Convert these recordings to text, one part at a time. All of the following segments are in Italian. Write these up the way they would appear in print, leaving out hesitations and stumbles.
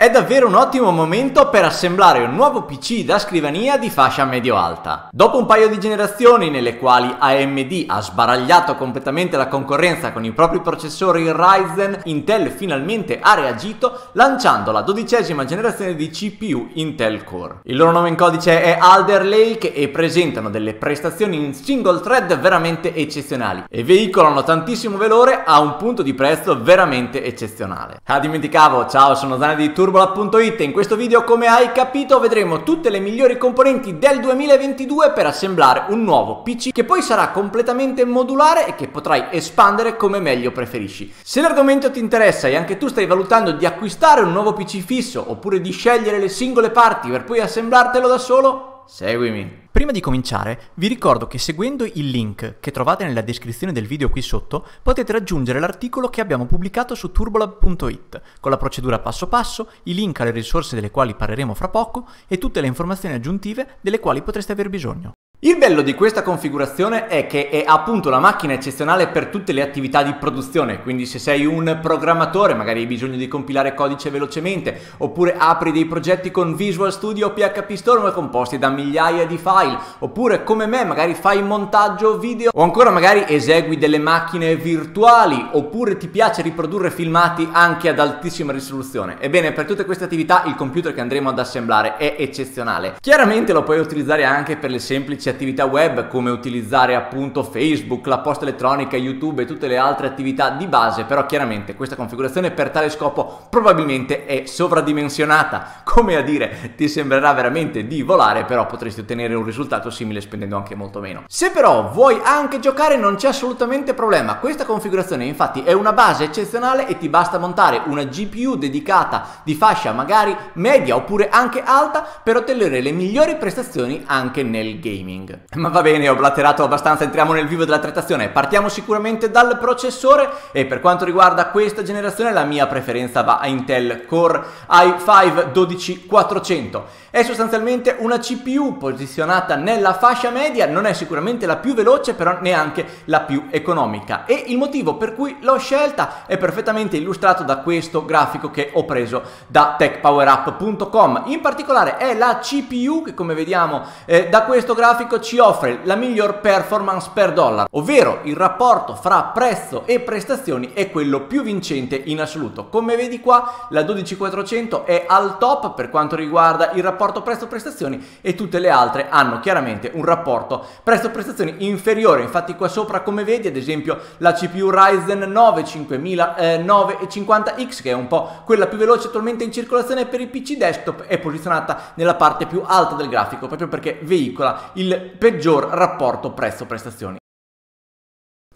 È davvero un ottimo momento per assemblare un nuovo PC da scrivania di fascia medio-alta. Dopo un paio di generazioni nelle quali AMD ha sbaragliato completamente la concorrenza con i propri processori Ryzen, Intel finalmente ha reagito lanciando la 12ª generazione di CPU Intel Core. Il loro nome in codice è Alder Lake e presentano delle prestazioni in single thread veramente eccezionali e veicolano tantissimo valore a un punto di prezzo veramente eccezionale. Ah, dimenticavo, ciao, sono Dania di Tour. Turbolab.it, in questo video, come hai capito, vedremo tutte le migliori componenti del 2022 per assemblare un nuovo PC che poi sarà completamente modulare e che potrai espandere come meglio preferisci. Se l'argomento ti interessa e anche tu stai valutando di acquistare un nuovo PC fisso oppure di scegliere le singole parti per poi assemblartelo da solo, seguimi. Prima di cominciare vi ricordo che seguendo il link che trovate nella descrizione del video qui sotto potete raggiungere l'articolo che abbiamo pubblicato su Turbolab.it con la procedura passo passo, i link alle risorse delle quali parleremo fra poco e tutte le informazioni aggiuntive delle quali potreste aver bisogno. Il bello di questa configurazione è che è appunto la macchina eccezionale per tutte le attività di produzione, quindi se sei un programmatore, magari hai bisogno di compilare codice velocemente, oppure apri dei progetti con Visual Studio o PHP Storm composti da migliaia di file, oppure come me magari fai montaggio video, o ancora magari esegui delle macchine virtuali, oppure ti piace riprodurre filmati anche ad altissima risoluzione. Ebbene, per tutte queste attività il computer che andremo ad assemblare è eccezionale. Chiaramente lo puoi utilizzare anche per le semplici attività web, come utilizzare appunto Facebook, la posta elettronica, YouTube e tutte le altre attività di base, però chiaramente questa configurazione per tale scopo probabilmente è sovradimensionata, come a dire ti sembrerà veramente di volare, però potresti ottenere un risultato simile spendendo anche molto meno. Se però vuoi anche giocare non c'è assolutamente problema, questa configurazione infatti è una base eccezionale e ti basta montare una GPU dedicata di fascia magari media oppure anche alta per ottenere le migliori prestazioni anche nel gaming. Ma va bene, ho blaterato abbastanza, entriamo nel vivo della trattazione. Partiamo sicuramente dal processore e per quanto riguarda questa generazione la mia preferenza va a Intel Core i5-12400F. È sostanzialmente una CPU posizionata nella fascia media, non è sicuramente la più veloce però neanche la più economica e il motivo per cui l'ho scelta è perfettamente illustrato da questo grafico che ho preso da TechPowerUp.com. In particolare è la CPU che, come vediamo da questo grafico, ci offre la miglior performance per dollaro, ovvero il rapporto fra prezzo e prestazioni è quello più vincente in assoluto. Come vedi qua la 12400 è al top per quanto riguarda il rapporto prezzo-prestazioni e tutte le altre hanno chiaramente un rapporto prezzo-prestazioni inferiore. Infatti qua sopra, come vedi, ad esempio la CPU Ryzen 9 5950X, che è un po' quella più veloce attualmente in circolazione per i PC desktop, è posizionata nella parte più alta del grafico proprio perché veicola il peggior rapporto prezzo-prestazioni.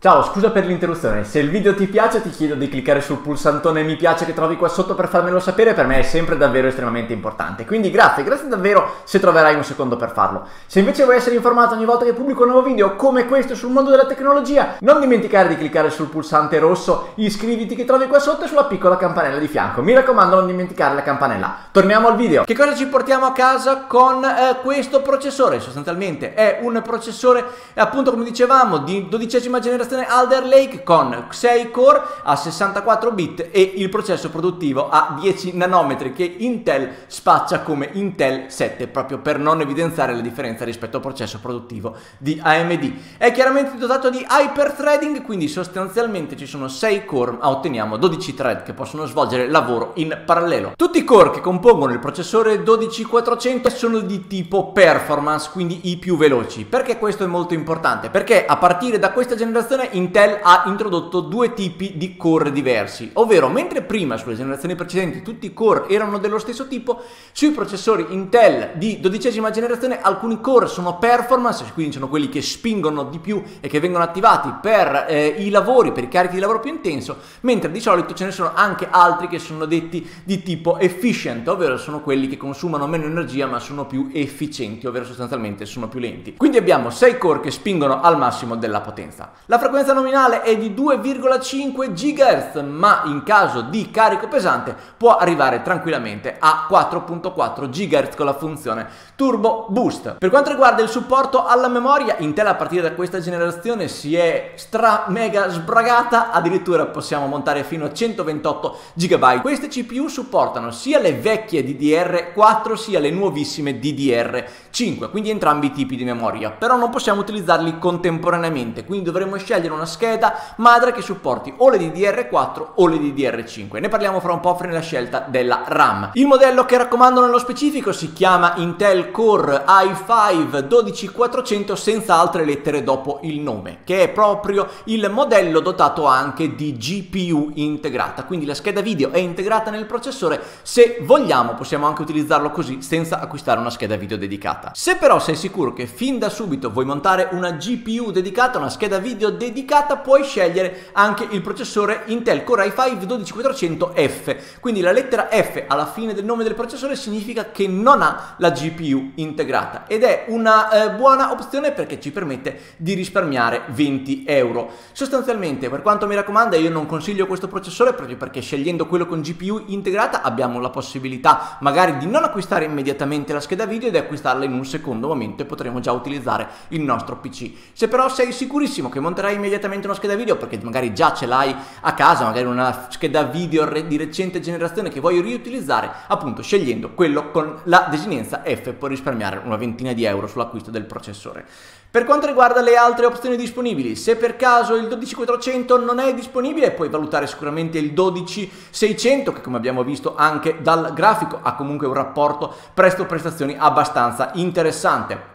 Ciao, scusa per l'interruzione, se il video ti piace ti chiedo di cliccare sul pulsantone mi piace che trovi qua sotto per farmelo sapere, per me è sempre davvero estremamente importante, quindi grazie davvero se troverai un secondo per farlo. Se invece vuoi essere informato ogni volta che pubblico un nuovo video come questo sul mondo della tecnologia, non dimenticare di cliccare sul pulsante rosso iscriviti che trovi qua sotto e sulla piccola campanella di fianco, mi raccomando non dimenticare la campanella. Torniamo al video. Che cosa ci portiamo a casa con questo processore? Sostanzialmente è un processore appunto, come dicevamo, di 12ª generazione Alder Lake con 6 core a 64 bit e il processo produttivo a 10 nanometri che Intel spaccia come Intel 7 proprio per non evidenziare la differenza rispetto al processo produttivo di AMD. È chiaramente dotato di hyperthreading, quindi sostanzialmente ci sono 6 core ma otteniamo 12 thread che possono svolgere lavoro in parallelo. Tutti i core che compongono il processore 12400 sono di tipo performance, quindi i più veloci. Perché questo è molto importante? Perché a partire da questa generazione Intel ha introdotto due tipi di core diversi, ovvero mentre prima sulle generazioni precedenti tutti i core erano dello stesso tipo, sui processori Intel di 12ª generazione alcuni core sono performance, quindi sono quelli che spingono di più e che vengono attivati per i lavori, per i carichi di lavoro più intenso, mentre di solito ce ne sono anche altri che sono detti di tipo efficient, ovvero sono quelli che consumano meno energia ma sono più efficienti, ovvero sostanzialmente sono più lenti. Quindi abbiamo 6 core che spingono al massimo della potenza. La frequenza frequenza nominale è di 2,5 GHz, ma in caso di carico pesante può arrivare tranquillamente a 4.4 GHz con la funzione Turbo Boost. Per quanto riguarda il supporto alla memoria, Intel a partire da questa generazione si è stra mega sbragata, addirittura possiamo montare fino a 128 GB. Queste CPU supportano sia le vecchie DDR4 sia le nuovissime DDR5, quindi entrambi i tipi di memoria, però non possiamo utilizzarli contemporaneamente, quindi dovremmo scegliere una scheda madre che supporti o le DDR4 o le DDR5. Ne parliamo fra un po' nella scelta della RAM. Il modello che raccomando nello specifico si chiama Intel Core i5-12400 senza altre lettere dopo il nome, che è proprio il modello dotato anche di GPU integrata, quindi la scheda video è integrata nel processore. Se vogliamo possiamo anche utilizzarlo così senza acquistare una scheda video dedicata. Se però sei sicuro che fin da subito vuoi montare una GPU dedicata, una scheda video dedicata, puoi scegliere anche il processore Intel Core i5-12400F. Quindi la lettera F alla fine del nome del processore significa che non ha la GPU integrata ed è una buona opzione perché ci permette di risparmiare 20 euro. Sostanzialmente, per quanto mi raccomanda, io non consiglio questo processore proprio perché scegliendo quello con GPU integrata abbiamo la possibilità magari di non acquistare immediatamente la scheda video ed acquistarla in un secondo momento e potremo già utilizzare il nostro PC. Se però sei sicurissimo che monterai immediatamente una scheda video perché magari già ce l'hai a casa, magari una scheda video di recente generazione che voglio riutilizzare, appunto scegliendo quello con la desinenza F può risparmiare una ventina di euro sull'acquisto del processore. Per quanto riguarda le altre opzioni disponibili, se per caso il 12400 non è disponibile puoi valutare sicuramente il 12600 che, come abbiamo visto anche dal grafico, ha comunque un rapporto prezzo-prestazioni abbastanza interessante.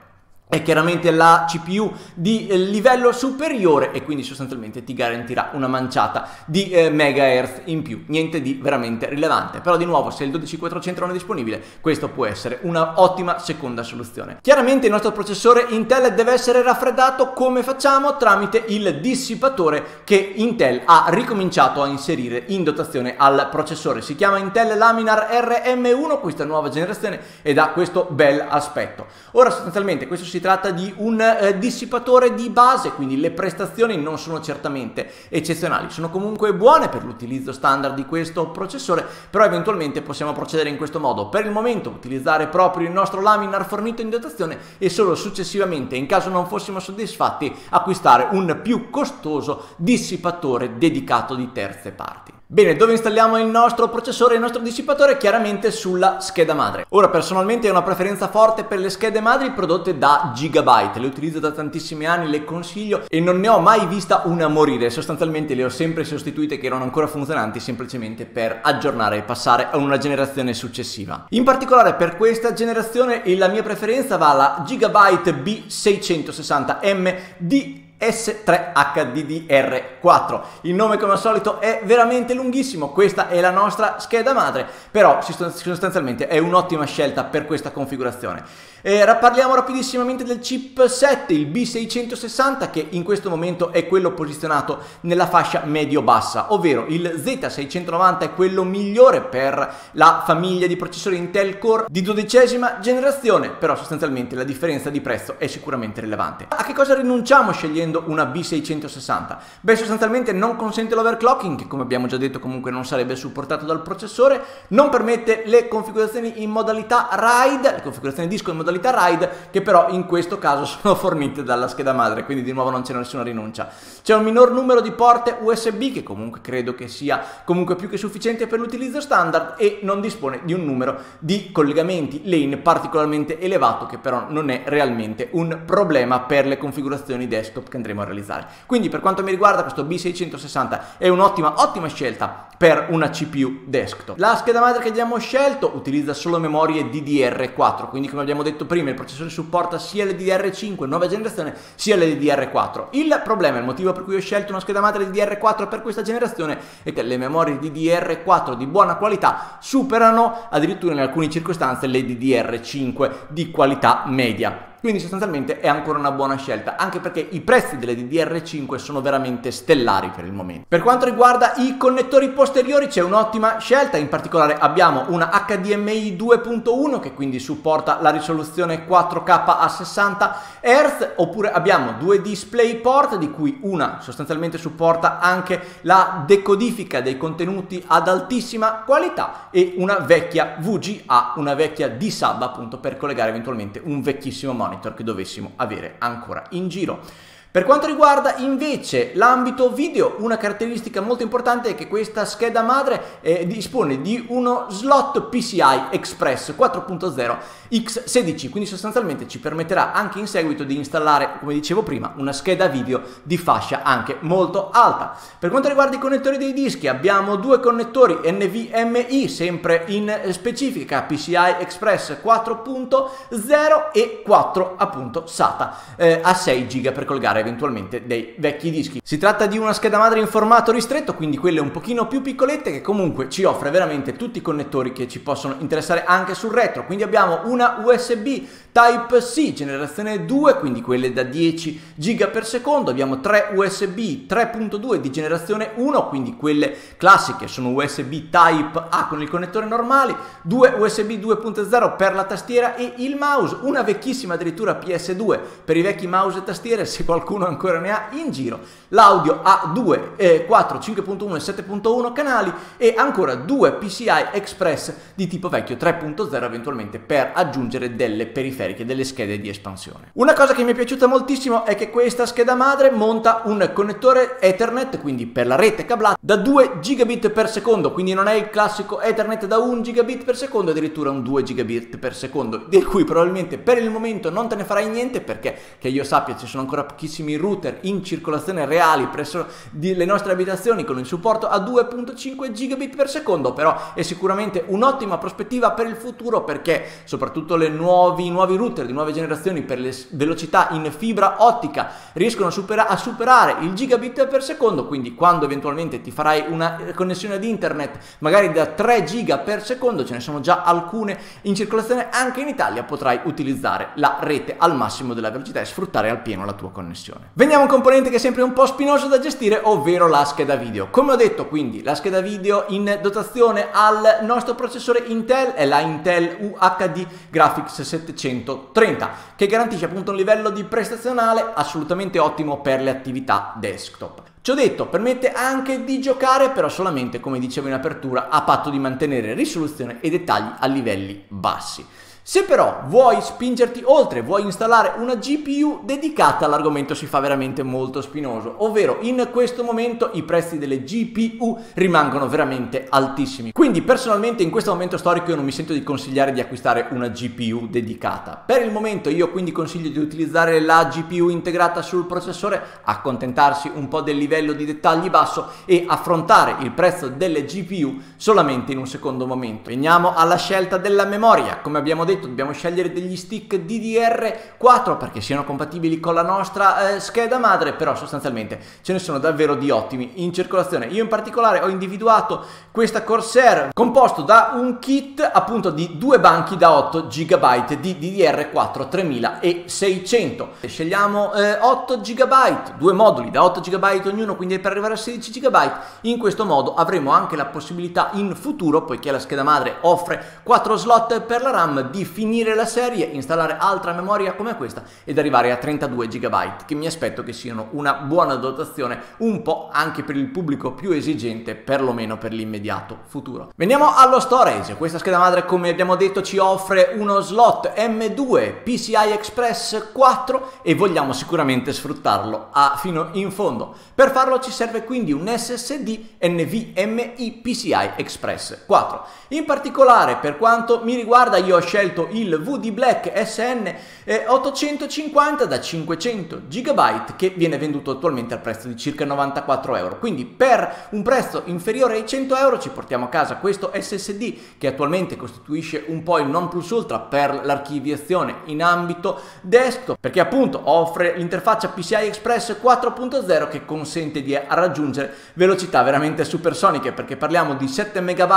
È chiaramente la CPU di livello superiore e quindi sostanzialmente ti garantirà una manciata di megahertz in più, niente di veramente rilevante. Però di nuovo, se il 12400 non è disponibile, questo può essere una ottima seconda soluzione. Chiaramente il nostro processore Intel deve essere raffreddato. Come facciamo? Tramite il dissipatore che Intel ha ricominciato a inserire in dotazione al processore. Si chiama Intel Laminar RM1 questa nuova generazione ed ha questo bel aspetto. Ora sostanzialmente questo si tratta di un dissipatore di base, quindi le prestazioni non sono certamente eccezionali, sono comunque buone per l'utilizzo standard di questo processore, però eventualmente possiamo procedere in questo modo: per il momento utilizzare proprio il nostro Laminar fornito in dotazione e solo successivamente, in caso non fossimo soddisfatti, acquistare un più costoso dissipatore dedicato di terze parti. Bene, dove installiamo il nostro processore e il nostro dissipatore? Chiaramente sulla scheda madre. Ora, personalmente ho una preferenza forte per le schede madri prodotte da Gigabyte, le utilizzo da tantissimi anni, le consiglio e non ne ho mai vista una morire. Sostanzialmente le ho sempre sostituite che erano ancora funzionanti semplicemente per aggiornare e passare a una generazione successiva. In particolare per questa generazione la mia preferenza va alla Gigabyte B660M S3HDDR4. Il nome, come al solito, è veramente lunghissimo. Questa è la nostra scheda madre, però sostanzialmente è un'ottima scelta per questa configurazione. Parliamo rapidissimamente del chipset, il B660, che in questo momento è quello posizionato nella fascia medio-bassa, ovvero il Z690 è quello migliore per la famiglia di processori Intel Core di 12ª generazione, però sostanzialmente la differenza di prezzo è sicuramente rilevante. A che cosa rinunciamo scegliendo una B660? Beh, sostanzialmente non consente l'overclocking, che come abbiamo già detto comunque non sarebbe supportato dal processore, non permette le configurazioni in modalità RAID, le configurazioni disco in modalità RAID, che però in questo caso sono fornite dalla scheda madre, quindi di nuovo non c'è nessuna rinuncia. C'è un minor numero di porte USB, che comunque credo che sia comunque più che sufficiente per l'utilizzo standard, e non dispone di un numero di collegamenti lane particolarmente elevato, che però non è realmente un problema per le configurazioni desktop che andremo a realizzare. Quindi per quanto mi riguarda questo B660 è un'ottima scelta per una CPU desktop. La scheda madre che abbiamo scelto utilizza solo memorie DDR4, quindi come abbiamo detto prima il processore supporta sia le DDR5 nuova generazione sia le DDR4. Il problema, il motivo per cui ho scelto una scheda madre DDR4 per questa generazione, è che le memorie DDR4 di buona qualità superano addirittura in alcune circostanze le DDR5 di qualità media. Quindi sostanzialmente è ancora una buona scelta, anche perché i prezzi delle DDR5 sono veramente stellari per il momento. Per quanto riguarda i connettori posteriori c'è un'ottima scelta, in particolare abbiamo una HDMI 2.1 che quindi supporta la risoluzione 4K a 60 Hz, oppure abbiamo due DisplayPort di cui una sostanzialmente supporta anche la decodifica dei contenuti ad altissima qualità e una vecchia VGA, una vecchia D-Sub appunto per collegare eventualmente un vecchissimo monitor che dovessimo avere ancora in giro. Per quanto riguarda invece l'ambito video, una caratteristica molto importante è che questa scheda madre dispone di uno slot PCI Express 4.0x16, quindi sostanzialmente ci permetterà anche in seguito di installare, come dicevo prima, una scheda video di fascia anche molto alta. Per quanto riguarda i connettori dei dischi abbiamo due connettori NVMe, sempre in specifica PCI Express 4.0 e 4 appunto SATA a 6 GB per collegare eventualmente dei vecchi dischi. Si tratta di una scheda madre in formato ristretto, quindi quelle un pochino più piccolette, che comunque ci offre veramente tutti i connettori che ci possono interessare anche sul retro. Quindi abbiamo una USB Type C generazione 2, quindi quelle da 10 giga per secondo, abbiamo 3 USB 3.2 di generazione 1, quindi quelle classiche sono USB Type A con il connettore normale, 2 USB 2.0 per la tastiera e il mouse, una vecchissima addirittura PS2 per i vecchi mouse e tastiere, se qualcuno ancora ne ha in giro, l'audio a 2, 4, 5.1 e 7.1 canali e ancora due PCI Express di tipo vecchio 3.0 eventualmente per aggiungere delle periferiche, delle schede di espansione. Una cosa che mi è piaciuta moltissimo è che questa scheda madre monta un connettore Ethernet, quindi per la rete cablata, da 2 gigabit per secondo, quindi non è il classico Ethernet da 1 gigabit per secondo, addirittura un 2 gigabit per secondo, di cui probabilmente per il momento non te ne farai niente perché, che io sappia, ci sono ancora pochissimi router in circolazione reali presso le nostre abitazioni con il supporto a 2.5 gigabit per secondo, però è sicuramente un'ottima prospettiva per il futuro perché soprattutto le nuovi router di nuove generazioni per le velocità in fibra ottica riescono a superare il gigabit per secondo, quindi quando eventualmente ti farai una connessione ad internet magari da 3 giga per secondo, ce ne sono già alcune in circolazione anche in Italia, potrai utilizzare la rete al massimo della velocità e sfruttare al pieno la tua connessione. Veniamo a un componente che è sempre un po' spinoso da gestire, ovvero la scheda video. Come ho detto, quindi la scheda video in dotazione al nostro processore Intel è la Intel UHD Graphics 730 che garantisce appunto un livello di prestazionale assolutamente ottimo per le attività desktop. Ciò detto, permette anche di giocare, però solamente, come dicevo in apertura, a patto di mantenere risoluzione e dettagli a livelli bassi. Se però vuoi spingerti oltre, vuoi installare una GPU dedicata, all'argomento si fa veramente molto spinoso, ovvero in questo momento i prezzi delle GPU rimangono veramente altissimi. Quindi personalmente in questo momento storico io non mi sento di consigliare di acquistare una GPU dedicata. Per il momento io quindi consiglio di utilizzare la GPU integrata sul processore, accontentarsi un po' del livello di dettagli basso e affrontare il prezzo delle GPU solamente in un secondo momento. Veniamo alla scelta della memoria. Come abbiamo detto, dobbiamo scegliere degli stick DDR4 perché siano compatibili con la nostra scheda madre, però sostanzialmente ce ne sono davvero di ottimi in circolazione. Io in particolare ho individuato questa Corsair composto da un kit appunto di due banchi da 8 GB di DDR4 3600. Scegliamo 8 GB, due moduli da 8 GB ognuno, quindi per arrivare a 16 GB. In questo modo avremo anche la possibilità in futuro, poiché la scheda madre offre 4 slot per la RAM, di finire la serie, installare altra memoria come questa ed arrivare a 32 GB, che mi aspetto che siano una buona dotazione un po' anche per il pubblico più esigente, perlomeno per l'immediato futuro. Veniamo allo storage. Questa scheda madre, come abbiamo detto, ci offre uno slot M2 PCI Express 4 e vogliamo sicuramente sfruttarlo fino in fondo. Per farlo ci serve quindi un SSD NVMe PCI Express 4. In particolare per quanto mi riguarda io ho scelto il VD Black SN 850 da 500 GB che viene venduto attualmente al prezzo di circa 94 euro, quindi per un prezzo inferiore ai 100 euro euro ci portiamo a casa questo SSD che attualmente costituisce un po' il non plus ultra per l'archiviazione in ambito desktop, perché appunto offre l'interfaccia PCI Express 4.0 che consente di raggiungere velocità veramente supersoniche, perché parliamo di 7 MB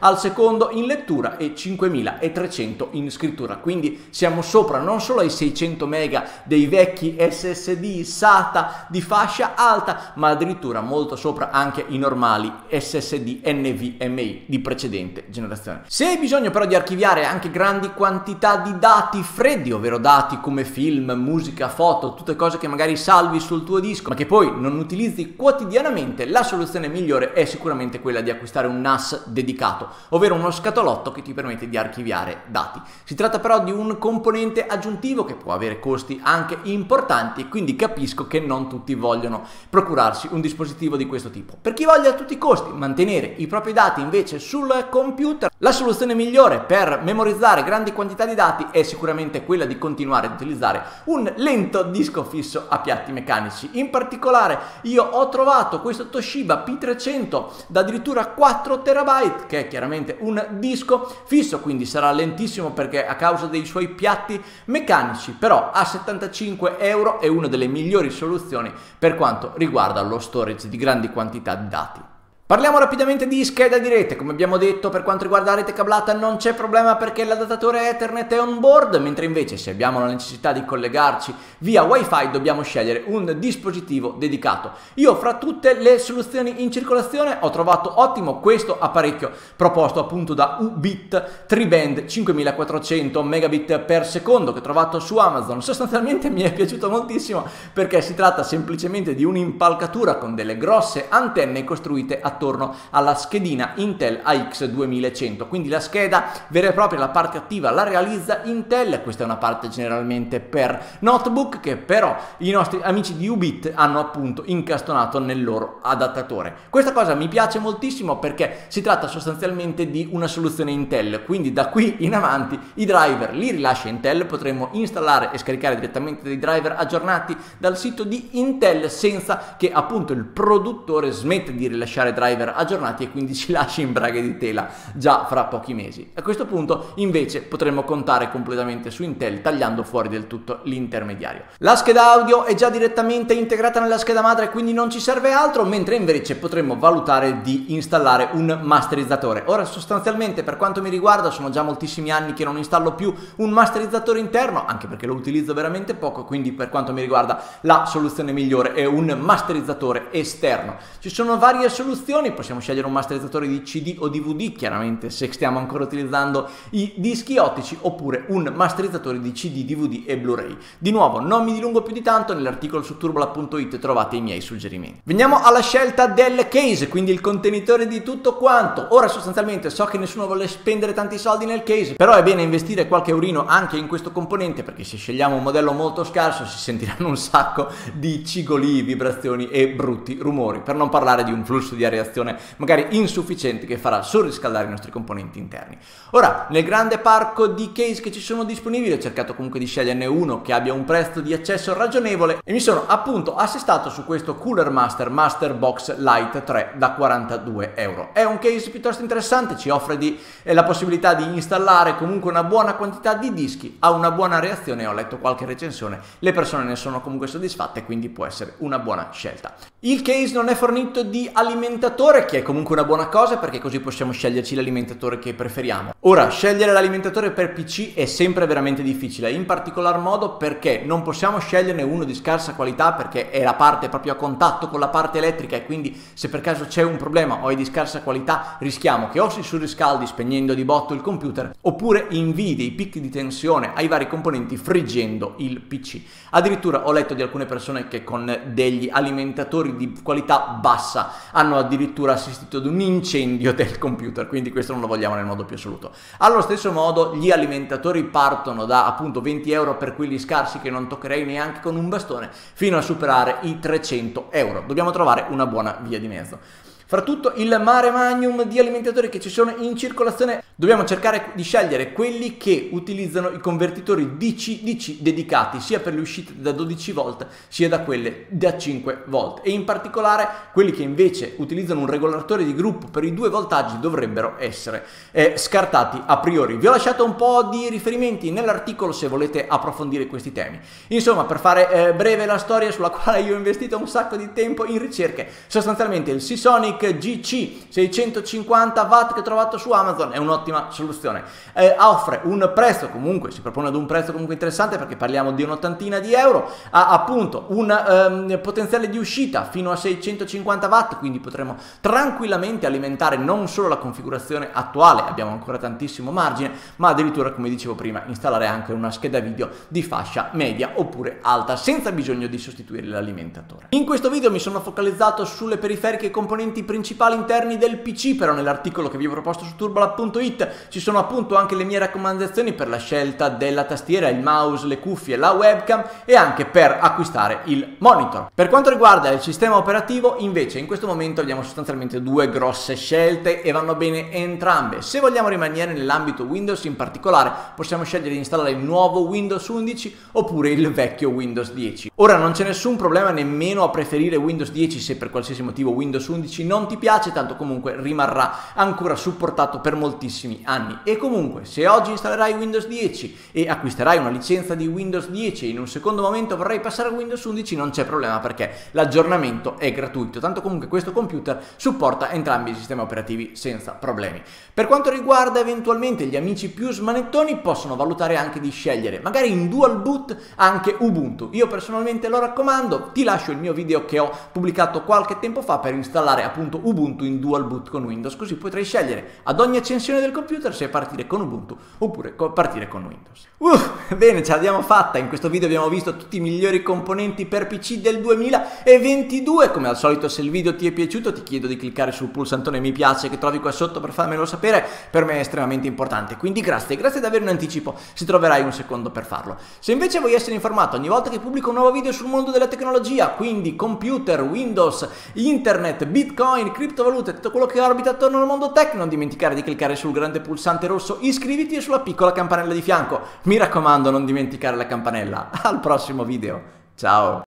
al secondo in lettura e 5300 in scrittura, quindi siamo sopra non solo ai 600 MB dei vecchi SSD SATA di fascia alta, ma addirittura molto sopra anche i normali SSD NVMe di precedente generazione. Se hai bisogno però di archiviare anche grandi quantità di dati freddi, ovvero dati come film, musica, foto, tutte cose che magari salvi sul tuo disco ma che poi non utilizzi quotidianamente, la soluzione migliore è sicuramente quella di acquistare un NAS dedicato, ovvero uno scatolotto che ti permette di archiviare dati. Si tratta però di un componente aggiuntivo che può avere costi anche importanti e quindi capisco che non tutti vogliono procurarsi un dispositivo di questo tipo. Per chi voglia a tutti i costi mantenere i propri dati invece sul computer, la soluzione migliore per memorizzare grandi quantità di dati è sicuramente quella di continuare ad utilizzare un lento disco fisso a piatti meccanici. In particolare io ho trovato questo Toshiba P300 da addirittura 4 TB, che è chiaramente un disco fisso, quindi sarà lentissimo perché a causa dei suoi piatti meccanici, però a 75 euro è una delle migliori soluzioni per quanto riguarda lo storage di grandi quantità di dati. Parliamo rapidamente di scheda di rete. Come abbiamo detto, per quanto riguarda la rete cablata non c'è problema perché l'adattatore Ethernet è on board, mentre invece se abbiamo la necessità di collegarci via Wi-Fi dobbiamo scegliere un dispositivo dedicato. Io fra tutte le soluzioni in circolazione ho trovato ottimo questo apparecchio proposto appunto da Ubit, tri-band 5400 megabit per secondo, che ho trovato su Amazon. Sostanzialmente mi è piaciuto moltissimo perché si tratta semplicemente di un'impalcatura con delle grosse antenne costruite attorno alla schedina Intel AX2100, quindi la scheda vera e propria, la parte attiva la realizza Intel. Questa è una parte generalmente per notebook che però i nostri amici di Ubit hanno appunto incastonato nel loro adattatore. Questa cosa mi piace moltissimo perché si tratta sostanzialmente di una soluzione Intel, quindi da qui in avanti i driver li rilascia Intel, potremo installare e scaricare direttamente dei driver aggiornati dal sito di Intel senza che appunto il produttore smetta di rilasciare driver aggiornati e quindi ci lasci in braghe di tela già fra pochi mesi. A questo punto invece potremmo contare completamente su Intel tagliando fuori del tutto l'intermediario. La scheda audio è già direttamente integrata nella scheda madre, quindi non ci serve altro, mentre invece potremmo valutare di installare un masterizzatore. Ora sostanzialmente per quanto mi riguarda sono già moltissimi anni che non installo più un masterizzatore interno, anche perché lo utilizzo veramente poco, quindi per quanto mi riguarda la soluzione migliore è un masterizzatore esterno. Ci sono varie soluzioni, possiamo scegliere un masterizzatore di CD o DVD, chiaramente se stiamo ancora utilizzando i dischi ottici, oppure un masterizzatore di CD, DVD e Blu-ray. Di nuovo non mi dilungo più di tanto, nell'articolo su Turbolab.it trovate i miei suggerimenti. Veniamo alla scelta del case, quindi il contenitore di tutto quanto. Ora sostanzialmente so che nessuno vuole spendere tanti soldi nel case, però è bene investire qualche eurino anche in questo componente, perché se scegliamo un modello molto scarso si sentiranno un sacco di cigolii, vibrazioni e brutti rumori, per non parlare di un flusso di aria magari insufficiente che farà surriscaldare i nostri componenti interni. Ora, nel grande parco di case che ci sono disponibili ho cercato comunque di sceglierne uno che abbia un prezzo di accesso ragionevole e mi sono appunto assestato su questo Cooler Master Box Lite 3 da 42 euro. È un case piuttosto interessante, ci offre la possibilità di installare comunque una buona quantità di dischi, ha una buona reazione, ho letto qualche recensione, le persone ne sono comunque soddisfatte, quindi può essere una buona scelta. Il case non è fornito di alimentazione, che è comunque una buona cosa perché così possiamo sceglierci l'alimentatore che preferiamo. Ora, scegliere l'alimentatore per PC è sempre veramente difficile, in particolar modo perché non possiamo sceglierne uno di scarsa qualità perché è la parte proprio a contatto con la parte elettrica e quindi se per caso c'è un problema o è di scarsa qualità rischiamo che o si surriscaldi spegnendo di botto il computer oppure invii dei picchi di tensione ai vari componenti friggendo il PC. Addirittura ho letto di alcune persone che con degli alimentatori di qualità bassa hanno addirittura assistito ad un incendio del computer, quindi questo non lo vogliamo nel modo più assoluto. Allo stesso modo gli alimentatori partono da appunto 20 euro per quelli scarsi che non toccherei neanche con un bastone, fino a superare i 300 euro. Dobbiamo trovare una buona via di mezzo. Fra tutto il mare magnum di alimentatori che ci sono in circolazione, dobbiamo cercare di scegliere quelli che utilizzano i convertitori DC-DC dedicati sia per le uscite da 12 volt sia da quelle da 5 volt, e in particolare quelli che invece utilizzano un regolatore di gruppo per i due voltaggi dovrebbero essere scartati a priori. Vi ho lasciato un po' di riferimenti nell'articolo se volete approfondire questi temi. Insomma, per fare breve la storia sulla quale io ho investito un sacco di tempo in ricerche, sostanzialmente il Seasonic GC 650 Watt che ho trovato su Amazon è un'ottima soluzione. Offre un prezzo comunque, si propone ad un prezzo comunque interessante, perché parliamo di un'ottantina di euro, ha appunto un potenziale di uscita fino a 650 Watt, quindi potremo tranquillamente alimentare non solo la configurazione attuale, abbiamo ancora tantissimo margine, ma addirittura, come dicevo prima, installare anche una scheda video di fascia media oppure alta senza bisogno di sostituire l'alimentatore. In questo video mi sono focalizzato sulle periferiche e componenti principali interni del PC, però nell'articolo che vi ho proposto su Turbolab.it ci sono appunto anche le mie raccomandazioni per la scelta della tastiera, il mouse, le cuffie, la webcam e anche per acquistare il monitor. Per quanto riguarda il sistema operativo invece in questo momento abbiamo sostanzialmente due grosse scelte e vanno bene entrambe. Se vogliamo rimanere nell'ambito Windows in particolare possiamo scegliere di installare il nuovo Windows 11 oppure il vecchio Windows 10. Ora non c'è nessun problema nemmeno a preferire Windows 10 se per qualsiasi motivo Windows 11 non ti piace, tanto comunque rimarrà ancora supportato per moltissimi anni. E comunque se oggi installerai Windows 10 e acquisterai una licenza di Windows 10 e in un secondo momento vorrai passare a Windows 11 non c'è problema, perché l'aggiornamento è gratuito, tanto comunque questo computer supporta entrambi i sistemi operativi senza problemi. Per quanto riguarda eventualmente gli amici più smanettoni possono valutare anche di scegliere magari in dual boot anche Ubuntu. Io personalmente lo raccomando, ti lascio il mio video che ho pubblicato qualche tempo fa per installare appunto Ubuntu in dual boot con Windows, così potrai scegliere ad ogni accensione del computer se partire con Ubuntu oppure partire con Windows. Bene, ce l'abbiamo fatta. In questo video abbiamo visto tutti i migliori componenti per PC del 2022. Come al solito, se il video ti è piaciuto ti chiedo di cliccare sul pulsantone mi piace che trovi qua sotto per farmelo sapere, per me è estremamente importante, quindi grazie davvero in anticipo se troverai un secondo per farlo. Se invece vuoi essere informato ogni volta che pubblico un nuovo video sul mondo della tecnologia, quindi computer, Windows, internet, bitcoin, criptovalute, tutto quello che orbita attorno al mondo tech, non dimenticare di cliccare sul grande pulsante rosso iscriviti e sulla piccola campanella di fianco, mi raccomando non dimenticare la campanella. Al prossimo video, ciao!